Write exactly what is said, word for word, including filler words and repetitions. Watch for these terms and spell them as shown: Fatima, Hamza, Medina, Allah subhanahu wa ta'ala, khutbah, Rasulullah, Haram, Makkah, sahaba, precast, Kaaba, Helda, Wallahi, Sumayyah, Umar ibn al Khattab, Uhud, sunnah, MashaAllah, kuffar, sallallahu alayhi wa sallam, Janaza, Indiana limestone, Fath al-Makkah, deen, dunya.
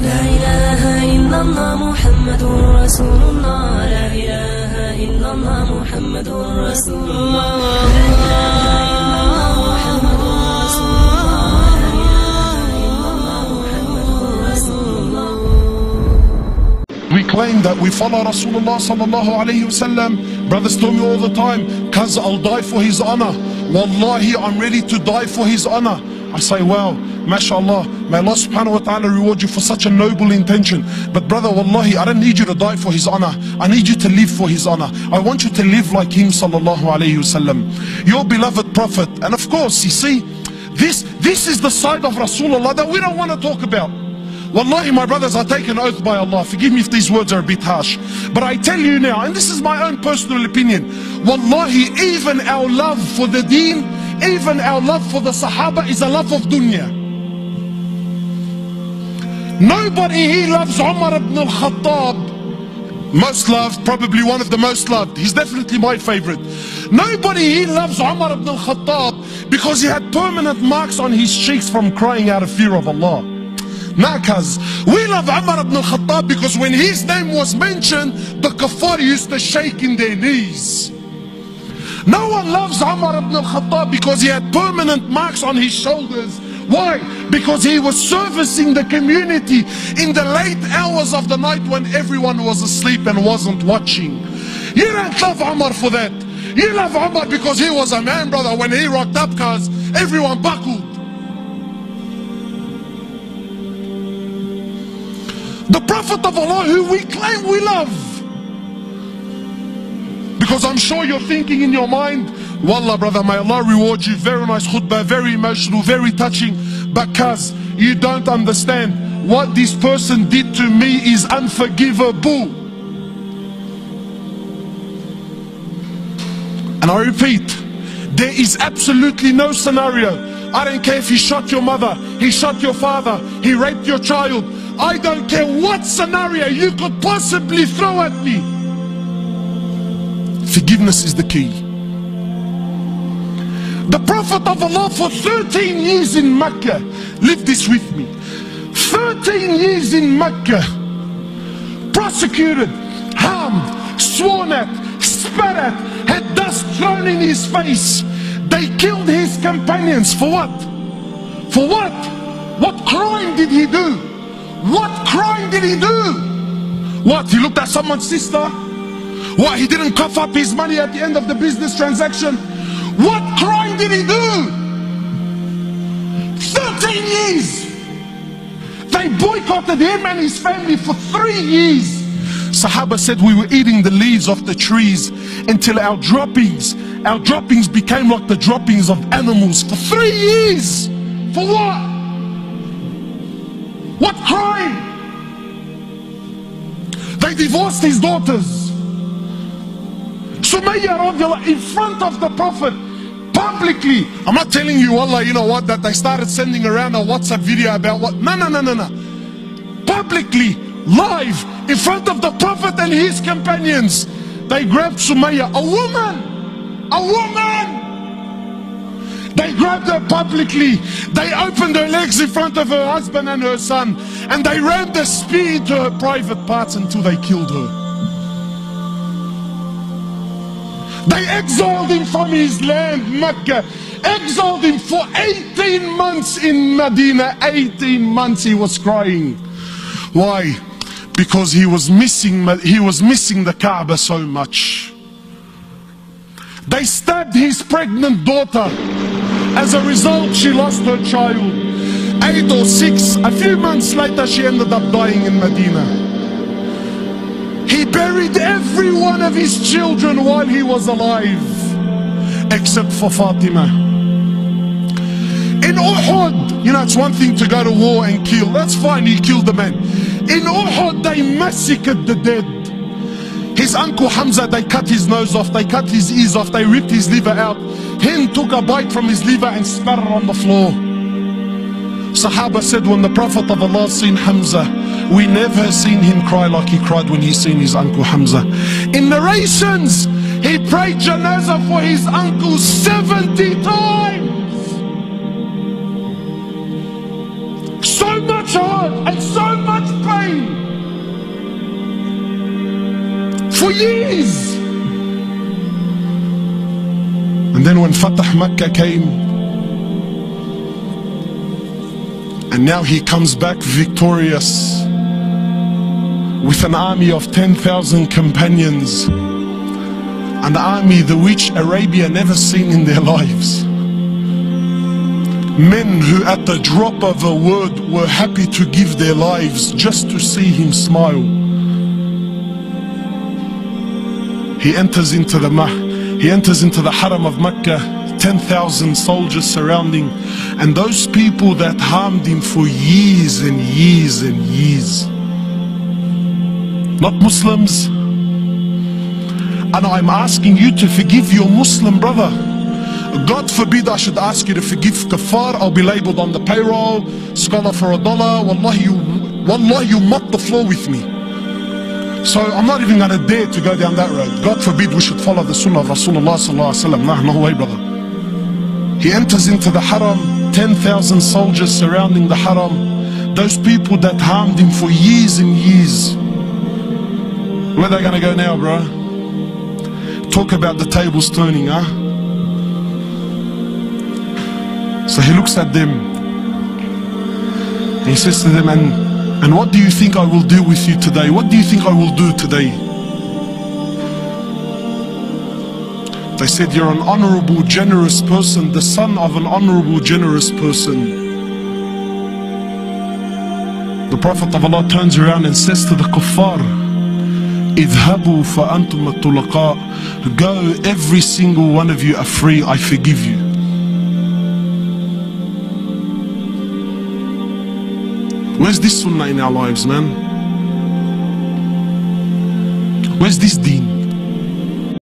La ilaha illallah Muhammadur Rasulullah. La ilaha illallah Muhammadur Rasulullah. La ilaha illallah Muhammadur Rasulullah. La ilaha illallah Muhammadur Rasulullah. We claim that we follow Rasulullah sallallahu alayhi wa sallam. Brothers tell me all the time, Kaz, I'll die for his honor. Wallahi, I'm ready to die for his honor. I say, wow, MashaAllah, may Allah subhanahu wa ta'ala reward you for such a noble intention. But brother, wallahi, I don't need you to die for his honor. I need you to live for his honor. I want you to live like him, sallallahu alayhi wasallam. Your beloved prophet. And of course, you see, this, this is the side of Rasulullah that we don't want to talk about. Wallahi, my brothers, I take an oath by Allah. Forgive me if these words are a bit harsh. But I tell you now, and this is my own personal opinion, wallahi, even our love for the deen, even our love for the Sahaba is a love of dunya. Nobody here loves Umar ibn al Khattab. Most loved, probably one of the most loved. He's definitely my favorite. Nobody here loves Umar ibn al Khattab because he had permanent marks on his cheeks from crying out of fear of Allah. Nah, cuz, we love Umar ibn al Khattab because when his name was mentioned, the kuffar used to shake in their knees. No one loves Umar ibn al-Khattab because he had permanent marks on his shoulders. Why? Because he was servicing the community in the late hours of the night when everyone was asleep and wasn't watching. You don't love Umar for that. You love Umar because he was a man, brother. When he rocked up, cause everyone buckled. The Prophet of Allah, who we claim we love. Because I'm sure you're thinking in your mind, wallah brother, may Allah reward you, very nice khutbah, very emotional, very touching, but cuz, you don't understand, what this person did to me is unforgivable. And I repeat, there is absolutely no scenario, I don't care if he shot your mother, he shot your father, he raped your child, I don't care what scenario you could possibly throw at me. Forgiveness is the key. The Prophet of Allah for thirteen years in Makkah, live this with me, thirteen years in Makkah, prosecuted, harmed, sworn at, spat at, had dust thrown in his face. They killed his companions for what? For what? What crime did he do? What crime did he do? What, he looked at someone's sister? Why, he didn't cough up his money at the end of the business transaction? What crime did he do? thirteen years! They boycotted him and his family for three years. Sahaba said we were eating the leaves off the trees until our droppings, our droppings became like the droppings of animals for three years. For what? What crime? They divorced his daughters. Sumayyah in front of the Prophet, publicly. I'm not telling you, wallah, you know what, that they started sending around a WhatsApp video about what. No, no, no, no, no. Publicly, live, in front of the Prophet and his companions, they grabbed Sumayyah, a woman, a woman. They grabbed her publicly. They opened her legs in front of her husband and her son, and they ran the spear into her private parts until they killed her. They exiled him from his land, Mecca. Exiled him for eighteen months in Medina. eighteen months he was crying. Why? Because he was missing, he was missing the Kaaba so much. They stabbed his pregnant daughter. As a result, she lost her child. Eight or six, a few months later, she ended up dying in Medina. He buried every one of his children while he was alive, except for Fatima. In Uhud, you know, it's one thing to go to war and kill. That's fine, he killed the man. In Uhud, they massacred the dead. His uncle Hamza, they cut his nose off, they cut his ears off, they ripped his liver out. Hind took a bite from his liver and spat on the floor. Sahaba said, when the Prophet of Allah seen Hamza, we never seen him cry like he cried when he seen his uncle Hamza. In narrations, he prayed Janaza for his uncle seventy times. So much harm. blood and so much pain for years. And then when Fath al-Makkah came, and now he comes back victorious with an army of ten thousand companions, an army the which Arabia never seen in their lives. Men who at the drop of a word were happy to give their lives just to see him smile. He enters into the Mah. He enters into the Haram of Makkah, ten thousand soldiers surrounding, and those people that harmed him for years and years and years. Not Muslims. And I'm asking you to forgive your Muslim brother. God forbid I should ask you to forgive kuffar. I'll be labeled on the payroll, scholar for a dollar. Wallahi, you, wallahi, you mop the floor with me. So I'm not even going to dare to go down that road. God forbid we should follow the sunnah of Rasulullah sallallahu alayhi wa sallam. Nah, no way, brother. He enters into the Haram, ten thousand soldiers surrounding the Haram. Those people that harmed him for years and years. Where are they going to go now, bro? Talk about the tables turning, huh? So he looks at them. He says to them, and And what do you think I will do with you today? What do you think I will do today? They said, you're an honorable, generous person, the son of an honorable, generous person. The Prophet of Allah turns around and says to the kuffar, idhabu fa antum at-tulaqa, go, every single one of you are free, I forgive you. Where's this sunnah in our lives, man? Where's this deen?